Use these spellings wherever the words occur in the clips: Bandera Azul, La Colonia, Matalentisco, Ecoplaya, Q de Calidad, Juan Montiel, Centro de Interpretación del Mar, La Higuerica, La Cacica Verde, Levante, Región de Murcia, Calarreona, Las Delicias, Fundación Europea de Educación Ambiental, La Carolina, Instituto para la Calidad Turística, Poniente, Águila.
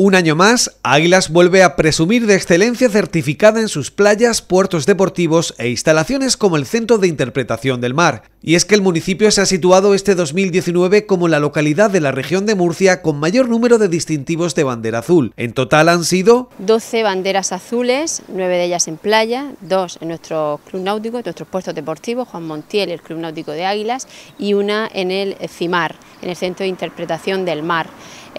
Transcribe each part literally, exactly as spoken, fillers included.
Un año más, Águilas vuelve a presumir de excelencia certificada en sus playas, puertos deportivos e instalaciones como el Centro de Interpretación del Mar. Y es que el municipio se ha situado este dos mil diecinueve como la localidad de la Región de Murcia con mayor número de distintivos de bandera azul. En total han sido doce banderas azules, nueve de ellas en playa, dos en nuestro club náutico, en nuestros puertos deportivos, Juan Montiel, el Club Náutico de Águilas, y una en el CIMAR, en el Centro de Interpretación del Mar.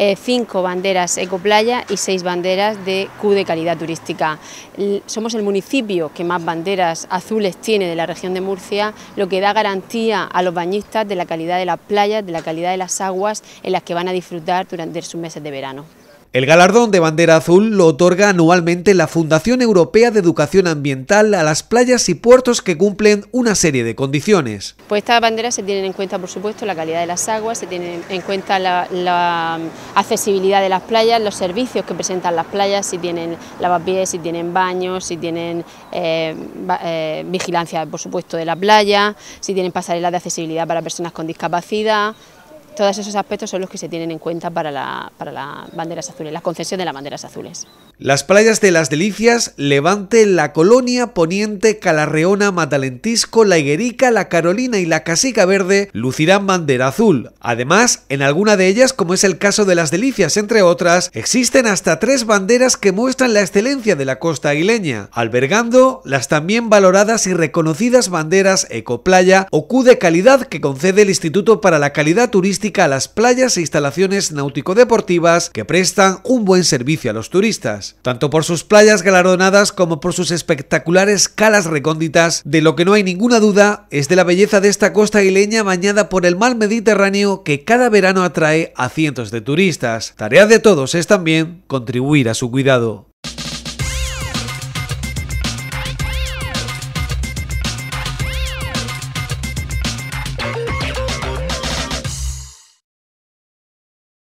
Eh, cinco banderas Ecoplaya y seis banderas de Q de Calidad Turística. L- somos el municipio que más banderas azules tiene de la Región de Murcia, lo que da garantía a los bañistas de la calidad de las playas, de la calidad de las aguas en las que van a disfrutar durante sus meses de verano. El galardón de bandera azul lo otorga anualmente la Fundación Europea de Educación Ambiental a las playas y puertos que cumplen una serie de condiciones. Pues estas banderas se tienen en cuenta, por supuesto, la calidad de las aguas, se tienen en cuenta la, la accesibilidad de las playas, los servicios que presentan las playas, si tienen lavapiés, si tienen baños, si tienen eh, eh, vigilancia, por supuesto, de la playa, si tienen pasarelas de accesibilidad para personas con discapacidad. Todos esos aspectos son los que se tienen en cuenta para la, para las banderas azules, la concesión de las banderas azules. Las playas de Las Delicias, Levante, La Colonia, Poniente, Calarreona, Matalentisco, La Higuerica, La Carolina y La Cacica Verde lucirán bandera azul. Además, en alguna de ellas, como es el caso de Las Delicias, entre otras, existen hasta tres banderas que muestran la excelencia de la costa aguileña, albergando las también valoradas y reconocidas banderas Ecoplaya o Q de Calidad que concede el Instituto para la Calidad Turística a las playas e instalaciones náutico-deportivas que prestan un buen servicio a los turistas, tanto por sus playas galardonadas como por sus espectaculares calas recónditas. De lo que no hay ninguna duda es de la belleza de esta costa aguileña bañada por el mar Mediterráneo, que cada verano atrae a cientos de turistas. Tarea de todos es también contribuir a su cuidado.